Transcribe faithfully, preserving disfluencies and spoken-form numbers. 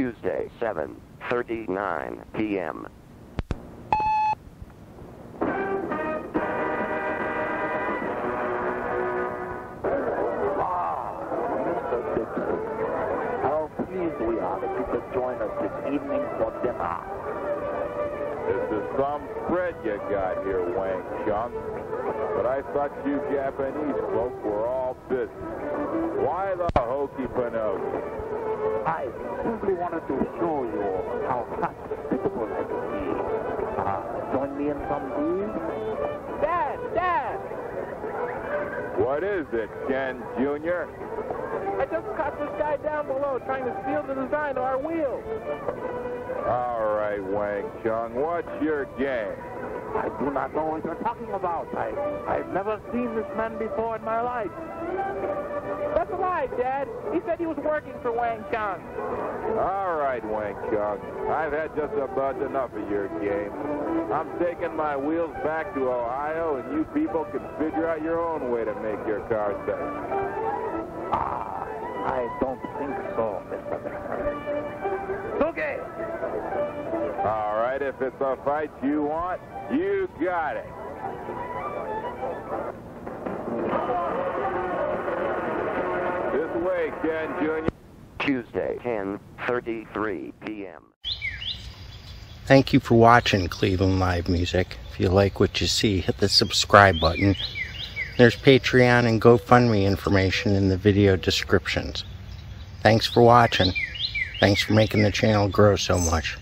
Tuesday, seven thirty-nine p m Mister Dixon, how pleased we are that you could join us this evening for dinner. This is some spread you got here, Wang Chung. But I thought you Japanese folk were all busy. Why the hokey panokey? I simply wanted to show you how hospitable I can be. Uh, join me in some deal? Dad! Dad! What is it, Ken Junior? I just caught this guy down below trying to steal the design of our wheels. All right, Wang Chung, what's your game? I do not know what you're talking about. I, I've never seen this man before in my life. That's a lie, Dad. He said he was working for Wang Chung. All right, Wang Chung. I've had just about enough of your game. I'm taking my wheels back to Ohio, and you people can figure out your own way to make your car safe. Ah, I don't think so, Mister Dixon. Okay. All right, if it's a fight you want, you got it. Way, Dan Junior Tuesday, ten thirty-three p m Thank you for watching Cleveland Live Music. If you like what you see, hit the subscribe button. There's Patreon and GoFundMe information in the video descriptions. Thanks for watching. Thanks for making the channel grow so much.